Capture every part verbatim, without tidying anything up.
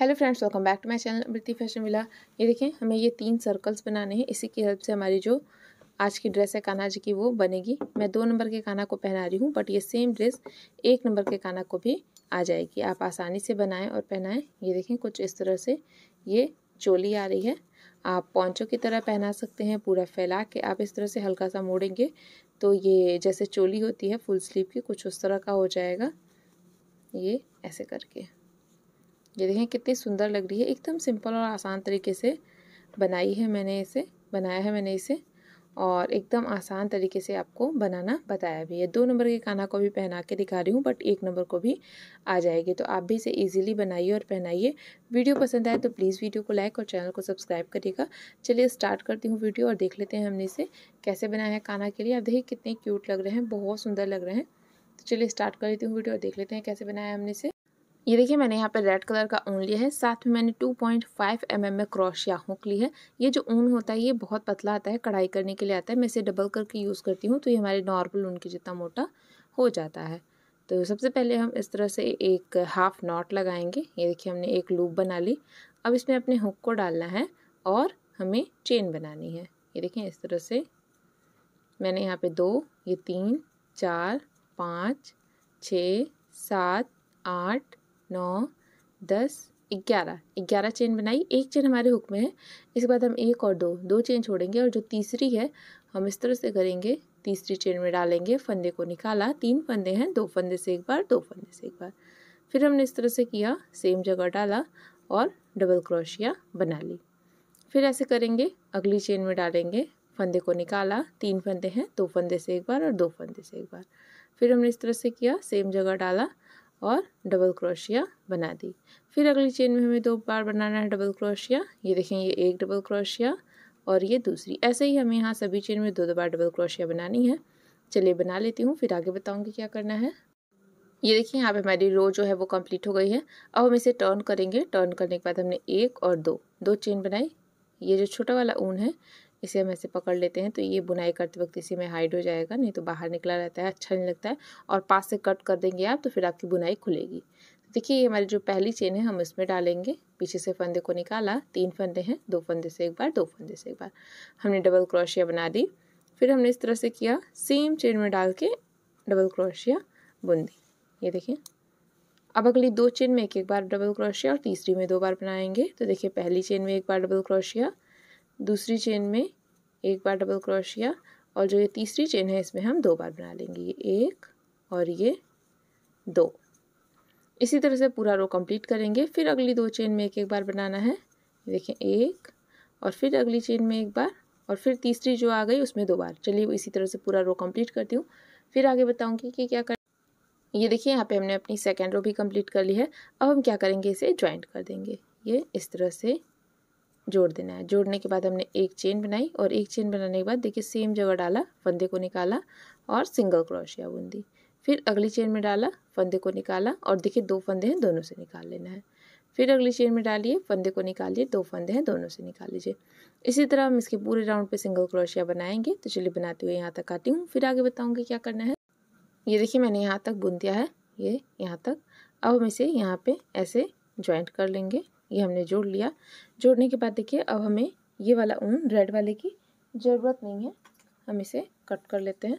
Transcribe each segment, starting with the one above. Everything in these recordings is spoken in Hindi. Hello friends, welcome back to my channel Amriti fashion villa. ये देखें, हमें ये तीन सर्कल्स बनाने हैं। इसी की हेल्प से हमारी जो आज की ड्रेस है कान्हा जी की वो बनेगी। मैं दो नंबर के कान्हा को पहना रही हूँ, बट ये सेम ड्रेस एक नंबर के कान्हा को भी आ जाएगी। आप आसानी से बनाएं और पहनाएं। ये देखें, कुछ इस तरह से ये चोली आ रही है। आप पोंचो की तरह पहना सकते हैं, पूरा फैला के आप इस तरह से हल्का सा मोड़ेंगे तो ये जैसे चोली होती है फुल स्लीव की, कुछ उस तरह का हो जाएगा। ये ऐसे करके ये देखें कितनी सुंदर लग रही है। एकदम सिंपल और आसान तरीके से बनाई है मैंने इसे बनाया है मैंने इसे और एकदम आसान तरीके से आपको बनाना बताया भी है। दो नंबर के कान्हा को भी पहना के दिखा रही हूँ, बट एक नंबर को भी आ जाएगी। तो आप भी इसे इजीली बनाइए और पहनाइए। वीडियो पसंद आए तो प्लीज़ वीडियो को लाइक और चैनल को सब्सक्राइब करिएगा। चलिए स्टार्ट करती हूँ वीडियो और देख लेते हैं हमने इसे कैसे बनाया है कान्हा के लिए। आप देखिए कितने क्यूट लग रहे हैं, बहुत सुंदर लग रहे हैं। तो चलिए स्टार्ट कर लेती हूँ वीडियो और देख लेते हैं कैसे बनाया हमने इसे। ये देखिए, मैंने यहाँ पे रेड कलर का ऊन लिया है, साथ में मैंने two point five M M में क्रोशिया हुक ली है। ये जो ऊन होता है ये बहुत पतला आता है, कढ़ाई करने के लिए आता है। मैं इसे डबल करके यूज़ करती हूँ तो ये हमारे नॉर्मल ऊन के जितना मोटा हो जाता है। तो सबसे पहले हम इस तरह से एक हाफ नॉट लगाएंगे। ये देखिए, हमने एक लूप बना ली। अब इसमें अपने हुक को डालना है और हमें चेन बनानी है। ये देखिए इस तरह से मैंने यहाँ पर दो, ये तीन, चार, पाँच, छः, सात, आठ, नौ, दस, ग्यारह ग्यारह चेन बनाई। एक चेन हमारे हुक में है, इसके बाद हम एक और दो दो चेन छोड़ेंगे और जो तीसरी है हम इस तरह से करेंगे। तीसरी चेन में डालेंगे, फंदे को निकाला। तीन फंदे हैं, दो फंदे से एक बार, दो फंदे से एक बार। फिर हमने इस तरह से किया, सेम जगह डाला और डबल क्रोशिया बना ली। फिर ऐसे करेंगे, अगली चेन में डालेंगे, फंदे को निकाला। तीन फंदे हैं, दो फंदे से एक बार और दो फंदे से एक बार। फिर हमने इस तरह से किया, सेम जगह डाला और डबल क्रोशिया बना दी। फिर अगली चेन में हमें दो बार बनाना है डबल क्रोशिया। ये देखें, ये एक डबल क्रोशिया और ये दूसरी। ऐसे ही हमें यहाँ सभी चेन में दो दो बार डबल क्रोशिया बनानी है। चलिए बना लेती हूँ, फिर आगे बताऊँगी क्या करना है। ये देखिए, यहाँ पे हमारी रो जो है वो कंप्लीट हो गई है। अब हम इसे टर्न करेंगे। टर्न करने के बाद हमने एक और दो दो चेन बनाई। ये जो छोटा वाला ऊन है इसे हम ऐसे पकड़ लेते हैं तो ये बुनाई करते वक्त इसी में हाइड हो जाएगा, नहीं तो बाहर निकला रहता है, अच्छा नहीं लगता है। और पास से कट कर देंगे आप तो फिर आपकी बुनाई खुलेगी। देखिए, ये हमारी जो पहली चेन है हम इसमें डालेंगे। पीछे से फंदे को निकाला, तीन फंदे हैं, दो फंदे से एक बार, दो फंदे से एक बार। हमने डबल क्रोशिया बना दी। फिर हमने इस तरह से किया, सेम चेन में डाल के डबल क्रोशिया बुन दी। ये देखिए, अब अगली दो चेन में एक एक बार डबल क्रोशिया और तीसरी में दो बार बनाएंगे। तो देखिए, पहली चेन में एक बार डबल क्रोशिया, दूसरी चेन में एक बार डबल क्रोशिया और जो ये तीसरी चेन है इसमें हम दो बार बना लेंगे। ये एक और ये दो। इसी तरह से पूरा रो कंप्लीट करेंगे। फिर अगली दो चेन में एक एक बार बनाना है। देखें, एक और फिर अगली चेन में एक बार और फिर तीसरी जो आ गई उसमें दो बार। चलिए इसी तरह से पूरा रो कंप्लीट करती हूँ, फिर आगे बताऊँगी कि क्या कर। ये देखिए, यहाँ पे हमने अपनी सेकेंड रो भी कंप्लीट कर ली है। अब हम क्या करेंगे, इसे ज्वाइंट कर देंगे। ये इस तरह से जोड़ देना है। जोड़ने के बाद हमने एक चेन बनाई और एक चेन बनाने के बाद देखिए सेम जगह डाला, फंदे को निकाला और सिंगल क्रोशिया बुन दी। फिर अगली चेन में डाला, फंदे को निकाला और देखिए दो फंदे हैं, दोनों से निकाल लेना है। फिर अगली चेन में डालिए, फंदे को निकालिए, दो फंदे हैं, दोनों से निकाल लीजिए। इसी तरह हम इसके पूरे राउंड पे सिंगल क्रोशिया बनाएंगे। तो चलिए बनाते हुए यहाँ तक आती हूँ, फिर आगे बताऊँगी क्या करना है। ये देखिए, मैंने यहाँ तक बुन दिया है, ये यहाँ तक। अब हम इसे यहाँ पर ऐसे ज्वाइंट कर लेंगे। ये हमने जोड़ लिया। जोड़ने के बाद देखिए, अब हमें ये वाला ऊन रेड वाले की ज़रूरत नहीं है, हम इसे कट कर लेते हैं।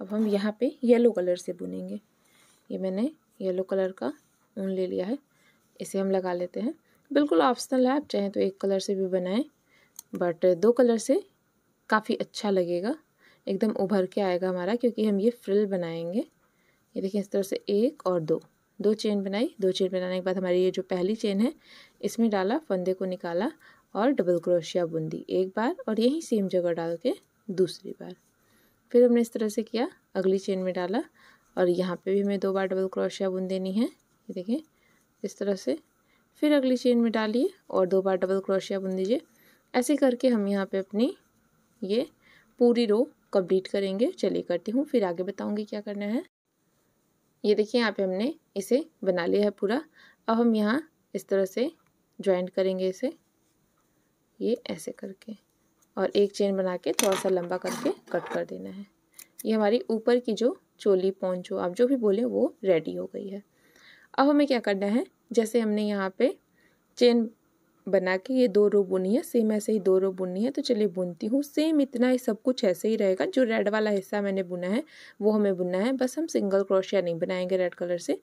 अब हम यहाँ पे येलो कलर से बुनेंगे। ये मैंने येलो कलर का ऊन ले लिया है, इसे हम लगा लेते हैं। बिल्कुल ऑप्शनल है, आप चाहें तो एक कलर से भी बनाएं, बट दो कलर से काफ़ी अच्छा लगेगा, एकदम उभर के आएगा हमारा, क्योंकि हम ये फ्रिल बनाएंगे। ये देखिए इस तरह से एक और दो दो चेन बनाई। दो चेन बनाने के बाद हमारी ये जो पहली चेन है इसमें डाला, फंदे को निकाला और डबल क्रोशिया बुन दी एक बार और यही सेम जगह डाल के दूसरी बार। फिर हमने इस तरह से किया, अगली चेन में डाला और यहाँ पे भी हमें दो बार डबल क्रोशिया बुन देनी है। ये देखिए इस तरह से। फिर अगली चेन में डालिए और दो बार डबल क्रोशिया बुन दीजिए। ऐसे करके हम यहाँ पर अपनी ये पूरी रो कंप्लीट करेंगे। चलिए करती हूँ, फिर आगे बताऊँगी क्या करना है। ये देखिए, यहाँ पे हमने इसे बना लिया है पूरा। अब हम यहाँ इस तरह से ज्वाइंट करेंगे इसे, ये ऐसे करके और एक चेन बना के थोड़ा सा लंबा करके कट कर देना है। ये हमारी ऊपर की जो चोली, पोंचो आप जो भी बोलें, वो रेडी हो गई है। अब हमें क्या करना है, जैसे हमने यहाँ पे चेन बना के ये दो रो बुनी है, सेम ऐसे ही दो रो बुननी है। तो चलिए बुनती हूँ, सेम इतना ही सब कुछ ऐसे ही रहेगा। जो रेड वाला हिस्सा मैंने बुना है वो हमें बुनना है, बस हम सिंगल क्रोशिया नहीं बनाएंगे रेड कलर से,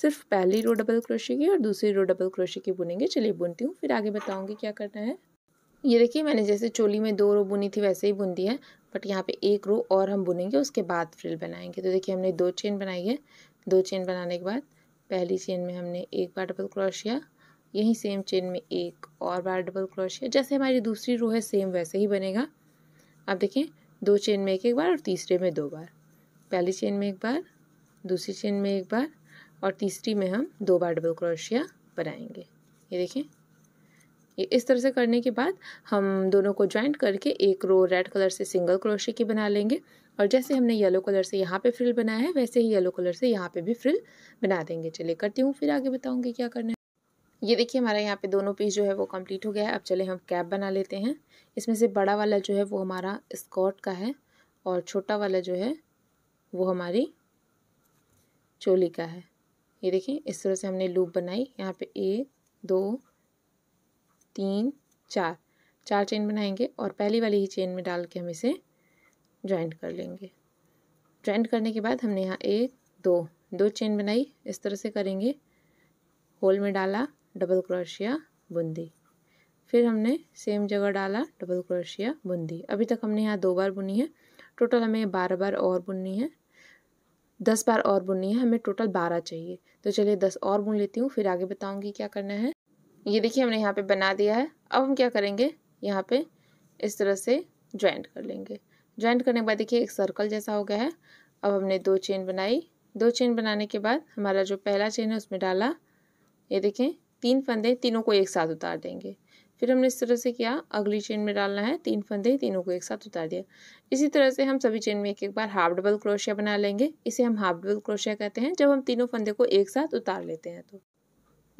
सिर्फ पहली रो डबल क्रोशिया की और दूसरी रो डबल क्रोशिया की बुनेंगे। चलिए बुनती हूँ, फिर आगे बताऊँगी क्या करना है। ये देखिए, मैंने जैसे चोली में दो रो बुनी थी वैसे ही बुन दी है, बट यहाँ पे एक रो और हम बुनेंगे, उसके बाद फ्रिल बनाएंगे। तो देखिए, हमने दो चेन बनाई है। दो चेन बनाने के बाद पहली चेन में हमने एक बार डबल क्रोशिया, यही सेम चेन में एक और बार डबल क्रोशिया, जैसे हमारी दूसरी रो है सेम वैसे ही बनेगा। अब देखें, दो चेन में एक एक बार और तीसरे में दो बार, पहली चेन में एक बार, दूसरी चेन में एक बार और तीसरी में हम दो बार डबल क्रोशिया बनाएंगे। ये देखें, ये इस तरह से करने के बाद हम दोनों को ज्वाइंट करके एक रो रेड कलर से सिंगल क्रोशिया की बना लेंगे। और जैसे हमने येलो कलर से यहाँ पे फ्रिल बनाया है वैसे ही येलो कलर से यहाँ पे भी फ्रिल बना देंगे। चलिए करती हूँ, फिर आगे बताऊँगी क्या करना है। ये देखिए, हमारा यहाँ पे दोनों पीस जो है वो कंप्लीट हो गया है। अब चले हम कैप बना लेते हैं। इसमें से बड़ा वाला जो है वो हमारा स्कर्ट का है और छोटा वाला जो है वो हमारी चोली का है। ये देखिए, इस तरह से हमने लूप बनाई। यहाँ पे एक, दो, तीन, चार, चार चेन बनाएंगे और पहली वाली ही चेन में डाल के हम इसे ज्वाइंट कर लेंगे। ज्वाइंट करने के बाद हमने यहाँ एक, दो, दो चेन बनाई, इस तरह से करेंगे। होल में डाला, डबल क्रोशिया बुंदी, फिर हमने सेम जगह डाला, डबल क्रोशिया बुंदी। अभी तक हमने यहाँ दो बार बुनी है, टोटल हमें बारह बार और बुननी है, दस बार और बुननी है, हमें टोटल बारह चाहिए। तो चलिए दस और बुन लेती हूँ, फिर आगे बताऊँगी क्या करना है। ये देखिए, हमने यहाँ पे बना दिया है। अब हम क्या करेंगे, यहाँ पे इस तरह से ज्वाइंट कर लेंगे। ज्वाइंट करने के बाद देखिए एक सर्कल जैसा हो गया है। अब हमने दो चेन बनाई, दो चेन बनाने के बाद हमारा जो पहला चेन है उसमें डाला, ये देखें तीन फंदे, तीनों को एक साथ उतार देंगे। फिर हमने इस तरह से किया, अगली चेन में डालना है तीन फंदे, तीनों को एक साथ उतार दिया। इसी तरह से हम सभी चेन में एक एक बार हाफ डबल क्रोशिया बना लेंगे। इसे हम हाफ डबल क्रोशिया कहते हैं, जब हम तीनों फंदे को एक साथ उतार लेते हैं। तो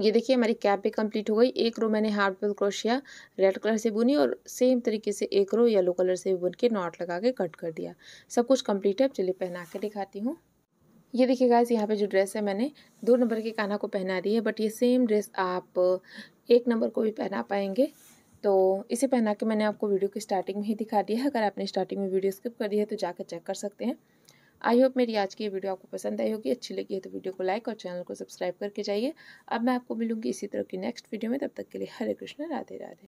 ये देखिए, हमारी कैप भी कंप्लीट हो गई। एक रो मैंने half double crochet red colour से बुनी और सेम तरीके से एक रो येलो कलर से बुन के नॉट लगा के कट कर दिया। सब कुछ कंप्लीट है। अब चलिए पहना के दिखाती हूँ। ये देखिए गाइस, यहाँ पे जो ड्रेस है मैंने दो नंबर के कान्हा को पहना दी है, बट ये सेम ड्रेस आप एक नंबर को भी पहना पाएंगे। तो इसे पहना के मैंने आपको वीडियो की स्टार्टिंग में ही दिखा दिया है। अगर आपने स्टार्टिंग में वीडियो स्किप कर दी है तो जाकर चेक कर सकते हैं। आई होप मेरी आज की वीडियो आपको पसंद आई होगी। अच्छी लगी है तो वीडियो को लाइक और चैनल को सब्सक्राइब करके जाइए। अब मैं आपको मिलूंगी इसी तरह की नेक्स्ट वीडियो में, तब तक के लिए हरे कृष्णा, राधे राधे।